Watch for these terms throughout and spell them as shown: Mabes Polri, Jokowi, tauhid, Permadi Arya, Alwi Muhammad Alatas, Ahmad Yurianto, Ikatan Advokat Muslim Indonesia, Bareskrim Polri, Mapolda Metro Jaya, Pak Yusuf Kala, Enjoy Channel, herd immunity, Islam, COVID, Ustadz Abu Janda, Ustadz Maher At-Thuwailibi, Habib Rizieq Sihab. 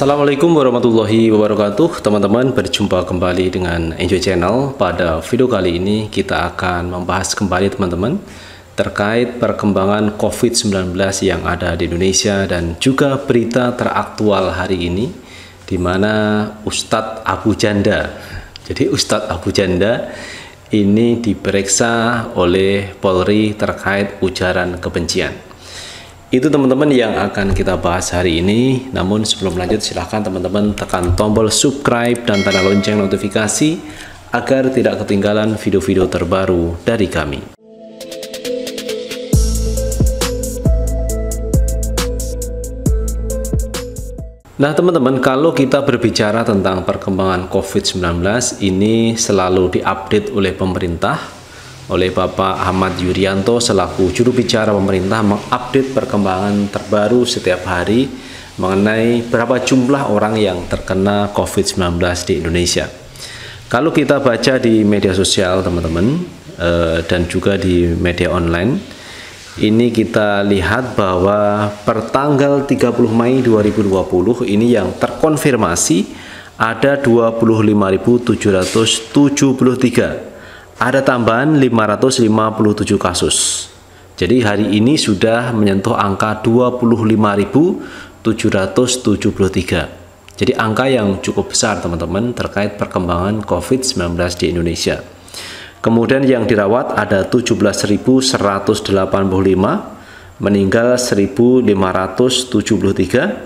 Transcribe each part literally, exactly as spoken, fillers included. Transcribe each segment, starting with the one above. Assalamualaikum warahmatullahi wabarakatuh. Teman-teman, berjumpa kembali dengan Enjoy Channel. Pada video kali ini kita akan membahas kembali teman-teman terkait perkembangan COVID sembilan belas yang ada di Indonesia dan juga berita teraktual hari ini, di mana Ustadz Abu Janda. Jadi Ustadz Abu Janda ini diperiksa oleh Polri terkait ujaran kebencian. Itu teman-teman yang akan kita bahas hari ini. Namun sebelum lanjut, silahkan teman-teman tekan tombol subscribe dan tanda lonceng notifikasi agar tidak ketinggalan video-video terbaru dari kami. Nah teman-teman, kalau kita berbicara tentang perkembangan COVID sembilan belas, ini selalu diupdate oleh pemerintah, oleh Bapak Ahmad Yurianto selaku juru bicara pemerintah, mengupdate perkembangan terbaru setiap hari mengenai berapa jumlah orang yang terkena COVID sembilan belas di Indonesia. Kalau kita baca di media sosial teman-teman dan juga di media online, ini kita lihat bahwa per tanggal tiga puluh Mei dua ribu dua puluh ini yang terkonfirmasi ada dua puluh lima ribu tujuh ratus tujuh puluh tiga. Ada tambahan lima ratus lima puluh tujuh kasus. Jadi hari ini sudah menyentuh angka dua puluh lima ribu tujuh ratus tujuh puluh tiga. Jadi angka yang cukup besar teman-teman terkait perkembangan COVID sembilan belas di Indonesia. Kemudian yang dirawat ada tujuh belas ribu seratus delapan puluh lima, meninggal seribu lima ratus tujuh puluh tiga,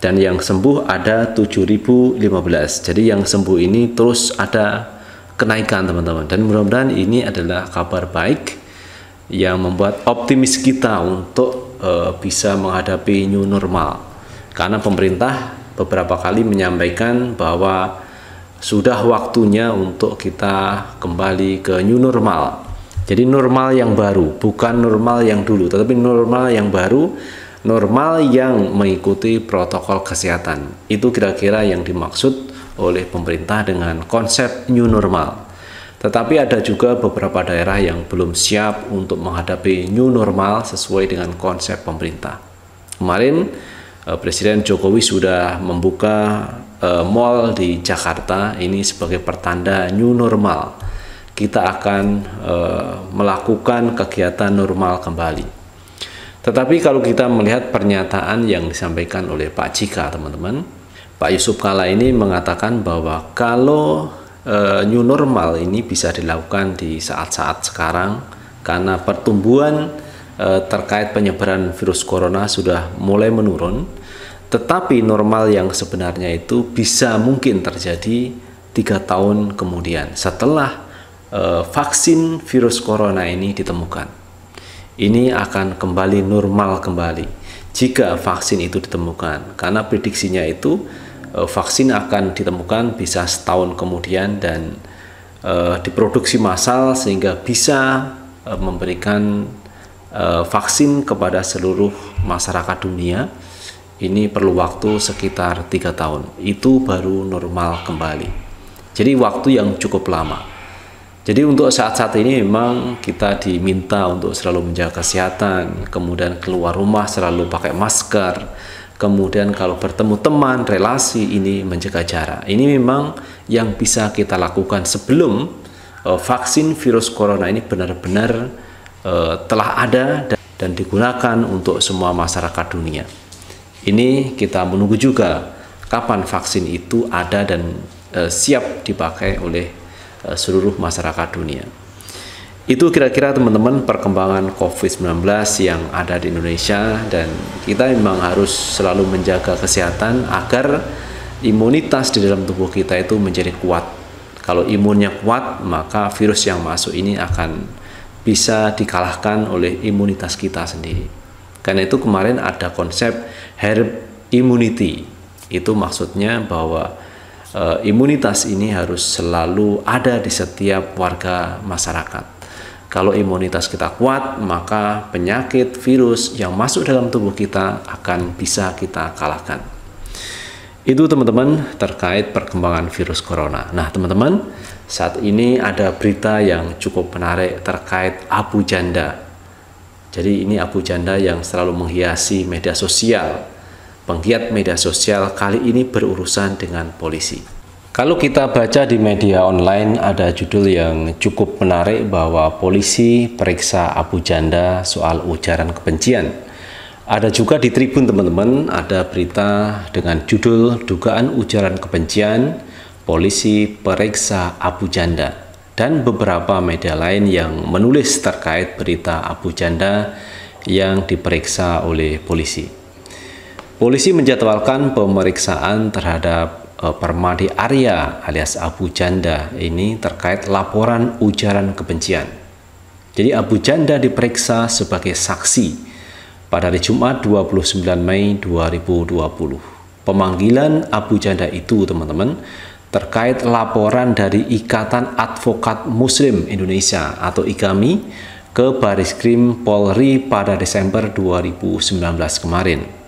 dan yang sembuh ada tujuh ribu lima belas. Jadi yang sembuh ini terus ada kenaikan teman-teman, dan mudah-mudahan ini adalah kabar baik yang membuat optimis kita untuk uh, bisa menghadapi new normal, karena pemerintah beberapa kali menyampaikan bahwa sudah waktunya untuk kita kembali ke new normal. Jadi normal yang baru, bukan normal yang dulu, tetapi normal yang baru, normal yang mengikuti protokol kesehatan. Itu kira-kira yang dimaksud oleh pemerintah dengan konsep new normal. Tetapi ada juga beberapa daerah yang belum siap untuk menghadapi new normal sesuai dengan konsep pemerintah. Kemarin Presiden Jokowi sudah membuka uh, mall di Jakarta, ini sebagai pertanda new normal. Kita akan uh, melakukan kegiatan normal kembali. Tetapi kalau kita melihat pernyataan yang disampaikan oleh Pak Jika teman-teman, Pak Yusuf Kala ini mengatakan bahwa kalau e, new normal ini bisa dilakukan di saat-saat sekarang karena pertumbuhan e, terkait penyebaran virus corona sudah mulai menurun, tetapi normal yang sebenarnya itu bisa mungkin terjadi tiga tahun kemudian setelah e, vaksin virus corona ini ditemukan. Ini akan kembali normal kembali jika vaksin itu ditemukan, karena prediksinya itu vaksin akan ditemukan bisa setahun kemudian dan uh, diproduksi massal sehingga bisa uh, memberikan uh, vaksin kepada seluruh masyarakat dunia. Ini perlu waktu sekitar tiga tahun, itu baru normal kembali. Jadi waktu yang cukup lama. Jadi untuk saat-saat ini memang kita diminta untuk selalu menjaga kesehatan, kemudian keluar rumah selalu pakai masker, kemudian kalau bertemu teman, relasi, ini menjaga jarak. Ini memang yang bisa kita lakukan sebelum uh, vaksin virus corona ini benar-benar uh, telah ada dan, dan digunakan untuk semua masyarakat dunia. Ini kita menunggu juga kapan vaksin itu ada dan uh, siap dipakai oleh uh, seluruh masyarakat dunia. Itu kira-kira teman-teman perkembangan COVID sembilan belas yang ada di Indonesia, dan kita memang harus selalu menjaga kesehatan agar imunitas di dalam tubuh kita itu menjadi kuat. Kalau imunnya kuat, maka virus yang masuk ini akan bisa dikalahkan oleh imunitas kita sendiri. Karena itu kemarin ada konsep herd immunity. Itu maksudnya bahwa e, imunitas ini harus selalu ada di setiap warga masyarakat. Kalau imunitas kita kuat, maka penyakit virus yang masuk dalam tubuh kita akan bisa kita kalahkan. Itu teman-teman terkait perkembangan virus corona. Nah teman-teman, saat ini ada berita yang cukup menarik terkait Abu Janda. Jadi ini Abu Janda yang selalu menghiasi media sosial. penggiat media sosial kali ini berurusan dengan polisi. Kalau kita baca di media online ada judul yang cukup menarik bahwa polisi periksa Abu Janda soal ujaran kebencian. Ada juga di Tribun teman-teman ada berita dengan judul dugaan ujaran kebencian, polisi periksa Abu Janda, dan beberapa media lain yang menulis terkait berita Abu Janda yang diperiksa oleh polisi. Polisi menjadwalkan pemeriksaan terhadap eh, Permadi Arya alias Abu Janda ini terkait laporan ujaran kebencian. Jadi Abu Janda diperiksa sebagai saksi pada hari Jumat dua puluh sembilan Mei dua ribu dua puluh. Pemanggilan Abu Janda itu teman-teman terkait laporan dari Ikatan Advokat Muslim Indonesia atau I K A M I ke Bareskrim Polri pada Desember dua ribu sembilan belas kemarin.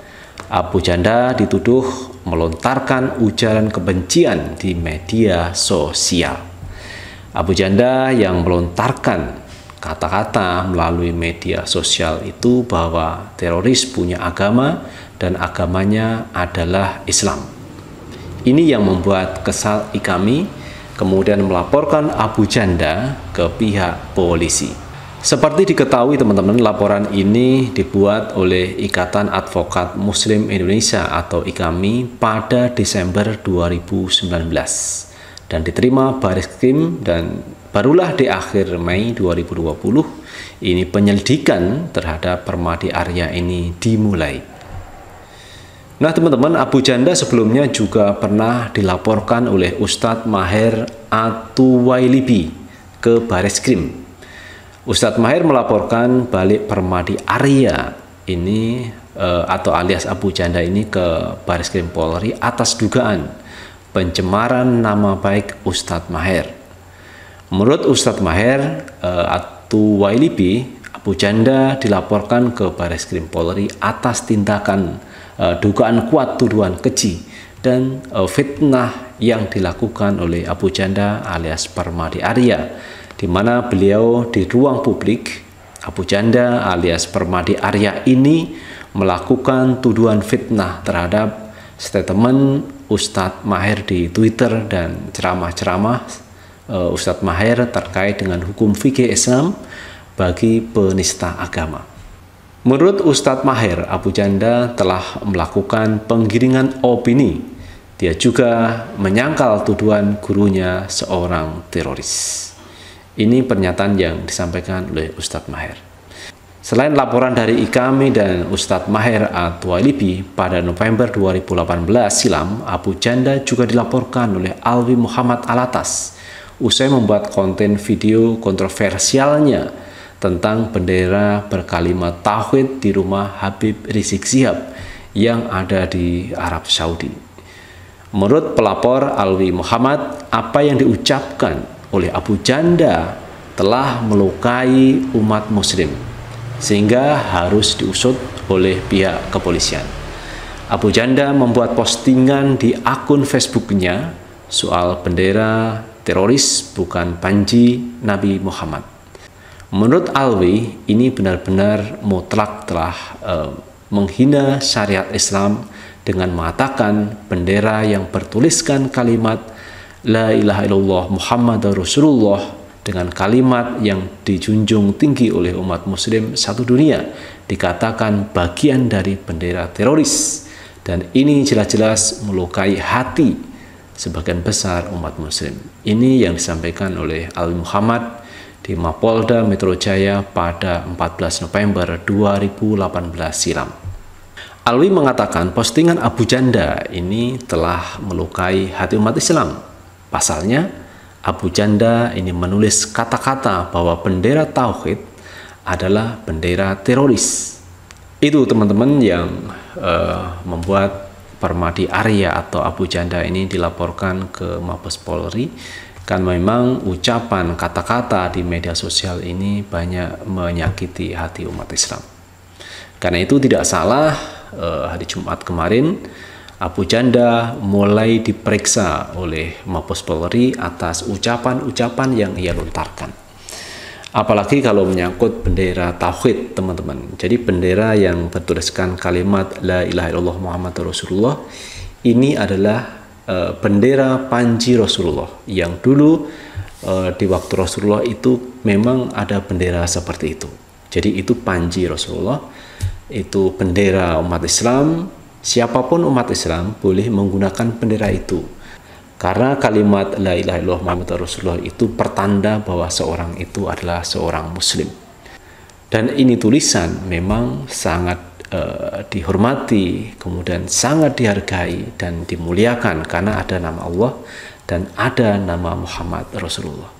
Abu Janda dituduh melontarkan ujaran kebencian di media sosial. Abu Janda yang melontarkan kata-kata melalui media sosial itu bahwa teroris punya agama dan agamanya adalah Islam. Ini yang membuat kesal I K A M I, kemudian melaporkan Abu Janda ke pihak polisi. Seperti diketahui teman-teman, laporan ini dibuat oleh Ikatan Advokat Muslim Indonesia atau I K A M I pada Desember dua ribu sembilan belas dan diterima Bareskrim, dan barulah di akhir Mei dua ribu dua puluh ini penyelidikan terhadap Permadi Arya ini dimulai. Nah teman-teman, Abu Janda sebelumnya juga pernah dilaporkan oleh Ustadz Maher At-Thuwailibi ke Bareskrim. Ustadz Maher melaporkan balik Permadi Arya ini eh, atau alias Abu Janda ini ke Bareskrim Polri atas dugaan pencemaran nama baik Ustadz Maher. Menurut Ustadz Maher eh, At-Thuwailibi, Abu Janda dilaporkan ke Bareskrim Polri atas tindakan eh, dugaan kuat tuduhan keji dan eh, fitnah yang dilakukan oleh Abu Janda alias Permadi Arya, di mana beliau di ruang publik, Abu Janda alias Permadi Arya ini melakukan tuduhan fitnah terhadap statement Ustadz Maher di Twitter dan ceramah-ceramah uh, Ustadz Maher terkait dengan hukum fikih Islam bagi penista agama. Menurut Ustadz Maher, Abu Janda telah melakukan penggiringan opini. Dia juga menyangkal tuduhan gurunya seorang teroris. Ini pernyataan yang disampaikan oleh Ustadz Maher. Selain laporan dari I K A M I dan Ustadz Maher At-Thuwailibi, pada November dua ribu delapan belas silam, Abu Janda juga dilaporkan oleh Alwi Muhammad Alatas usai membuat konten video kontroversialnya tentang bendera berkalimat tauhid di rumah Habib Rizieq Sihab yang ada di Arab Saudi. Menurut pelapor Alwi Muhammad, apa yang diucapkan oleh Abu Janda telah melukai umat muslim sehingga harus diusut oleh pihak kepolisian. Abu Janda membuat postingan di akun Facebooknya soal bendera teroris bukan panji Nabi Muhammad. Menurut Alwi, ini benar-benar mutlak telah eh, menghina syariat Islam dengan mengatakan bendera yang bertuliskan kalimat La ilaha illallah Muhammadur Rasulullah dengan kalimat yang dijunjung tinggi oleh umat muslim satu dunia dikatakan bagian dari bendera teroris, dan ini jelas-jelas melukai hati sebagian besar umat muslim. Ini yang disampaikan oleh Alwi Muhammad di Mapolda Metro Jaya pada empat belas November dua ribu delapan belas silam. Alwi mengatakan postingan Abu Janda ini telah melukai hati umat Islam. Pasalnya, Abu Janda ini menulis kata-kata bahwa bendera tauhid adalah bendera teroris. Itu teman-teman yang uh, membuat Permadi Arya atau Abu Janda ini dilaporkan ke Mabes Polri, kan memang ucapan kata-kata di media sosial ini banyak menyakiti hati umat Islam. Karena itu tidak salah uh, hari Jumat kemarin Abu Janda mulai diperiksa oleh Mabes Polri atas ucapan-ucapan yang ia lontarkan. Apalagi kalau menyangkut bendera tauhid, teman-teman. Jadi bendera yang bertuliskan kalimat la ilaha illallah Muhammadur Rasulullah ini adalah e, bendera panji Rasulullah. Yang dulu e, di waktu Rasulullah itu memang ada bendera seperti itu. Jadi itu panji Rasulullah, itu bendera umat Islam. Siapapun umat Islam boleh menggunakan bendera itu. Karena kalimat la ilaha illallah Muhammadur Rasulullah itu pertanda bahwa seorang itu adalah seorang muslim. Dan ini tulisan memang sangat uh, dihormati, kemudian sangat dihargai dan dimuliakan karena ada nama Allah dan ada nama Muhammad Rasulullah.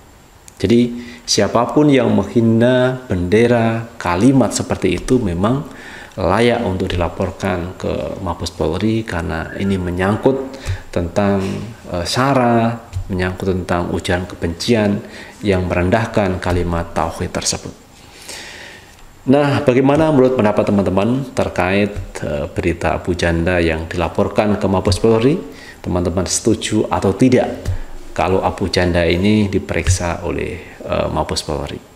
Jadi siapapun yang menghina bendera kalimat seperti itu memang layak untuk dilaporkan ke Mabes Polri karena ini menyangkut tentang e, sara, menyangkut tentang ujaran kebencian yang merendahkan kalimat tauhid tersebut. Nah, bagaimana menurut pendapat teman-teman terkait e, berita Abu Janda yang dilaporkan ke Mabes Polri? Teman-teman setuju atau tidak kalau Abu Janda ini diperiksa oleh e, Mabes Polri?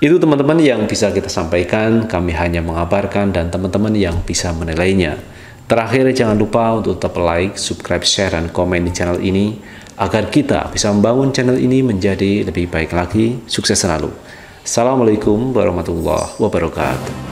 Itu teman-teman yang bisa kita sampaikan, kami hanya mengabarkan dan teman-teman yang bisa menilainya. Terakhir, jangan lupa untuk tetap like, subscribe, share, dan komen di channel ini agar kita bisa membangun channel ini menjadi lebih baik lagi. Sukses selalu. Assalamualaikum warahmatullahi wabarakatuh.